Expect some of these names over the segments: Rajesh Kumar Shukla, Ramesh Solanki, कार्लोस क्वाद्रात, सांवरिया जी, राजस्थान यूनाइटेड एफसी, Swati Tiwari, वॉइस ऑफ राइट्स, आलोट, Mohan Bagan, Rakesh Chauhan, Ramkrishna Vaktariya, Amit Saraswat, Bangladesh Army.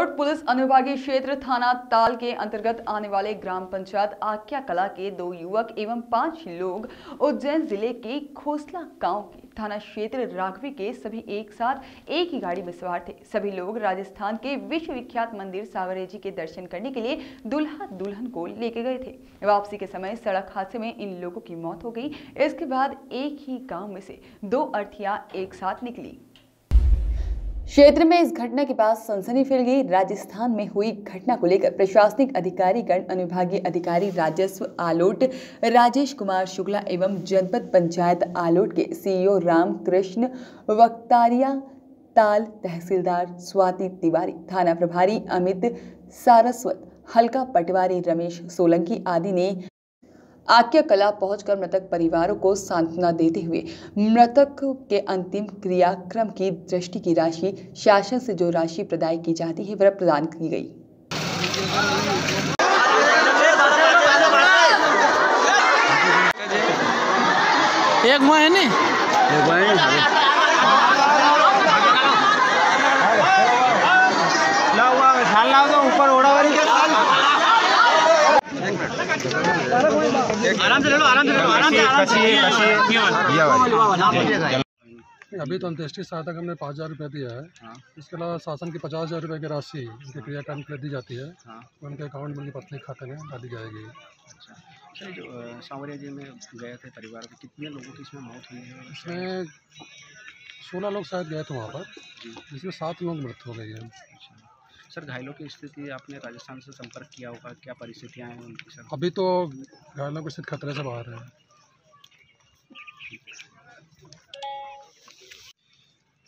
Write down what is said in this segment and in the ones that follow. आलोट police अनुभागीय क्षेत्र थाना ताल के अंतर्गत आने वाले ग्राम पंचायत आक्या कला के 2 युवक एवं 5 लोग उज्जैन जिले के खोसला गांव के थाना क्षेत्र राघवी के सभी एक साथ एक ही गाड़ी में सवार थे। सभी लोग राजस्थान के विश्वविख्यात मंदिर सावरे जी के दर्शन करने के लिए दुल्हा दुल्हन को लेके गए थे। वापसी के समय सड़क हादसे में इन लोगों की मौत हो गई। इसके बाद एक ही गाँव में से 2 अर्थियां एक साथ निकली। क्षेत्र में इस घटना के बाद सनसनी फैल गई। राजस्थान में हुई घटना को लेकर प्रशासनिक अधिकारीगण, अनुभागीय अधिकारी राजस्व आलोट राजेश कुमार शुक्ला एवं जनपद पंचायत आलोट के सीईओ रामकृष्ण वक्तारिया, ताल तहसीलदार स्वाति तिवारी, थाना प्रभारी अमित सारस्वत, हल्का पटवारी रमेश सोलंकी आदि ने आक्या कला पहुंचकर मृतक परिवारों को सांत्वना देते हुए मृतक के अंतिम क्रियाक्रम की दृष्टि की राशि, शासन से जो राशि प्रदाय की जाती है वह प्रदान की गई। एक अभी तो अंत्येष्टि सहायता हमने 5000 रुपये दिया है। इसके अलावा शासन की 50,000 रुपये की राशि उनके क्रियाकांड के लिए दी जाती है। उनके अकाउंट में पत्नी खाते में डाली जाएगी। अच्छा, जो सांवरिया जी में गए थे परिवार के, कितने लोगों की इसमें मौत हुई है? इसमें 16 लोग शायद गए थे वहाँ पर, जिसमें 7 लोग मृत्यु हो गई है। सर, घायलों की स्थिति, आपने राजस्थान से संपर्क किया होगा, क्या परिस्थितियां हैं उनकी? सर, अभी तो घायलों की स्थिति खतरे से बाहर है।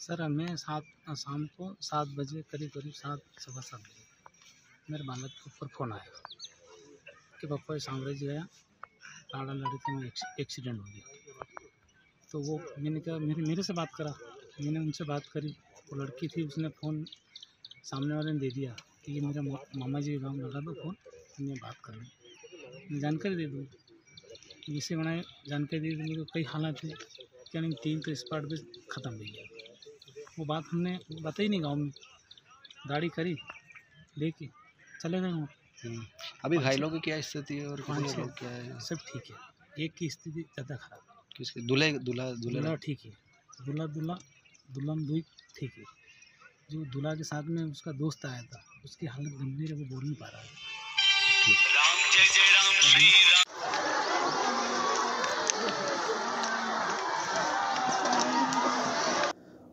सर, हमें शाम को 7 बजे करीब 7, सवा 7 बजे मेरे बालक को ऊपर फोन आया कि पापा सांवरे जी आया, लाड़ा लड़की में एक्सीडेंट हो गया। तो वो मैंने कहा, मेरे से बात करा, मैंने उनसे बात करी। वो लड़की थी, उसने फ़ोन सामने वाले ने दे दिया कि ये मेरा मामा जी का गाँव, लगा दो फ़ोन, मैं बात कर लूँ, जानकारी दे दूँ। जिससे मैंने जानकारी दी थी, मेरे कई हालात थे, यानी 3 तो स्पॉट पे ख़त्म हो गया। वो बात हमने बताई नहीं गांव में, दाढ़ी करी लेके चले गए वहाँ। अभी घायलों की क्या स्थिति है और कौन से क्या है? सब ठीक है, एक की स्थिति ज़्यादा ख़राब। किसके? दूल्हा ठीक है, दुल्हन दुई ठीक है। जो दूल्हा के साथ में उसका दोस्त आया था, उसकी हालत गंभीर है, वो बोल नहीं पा रहा है।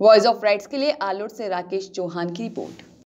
वॉइस ऑफ राइट्स के लिए आलोट से राकेश चौहान की रिपोर्ट।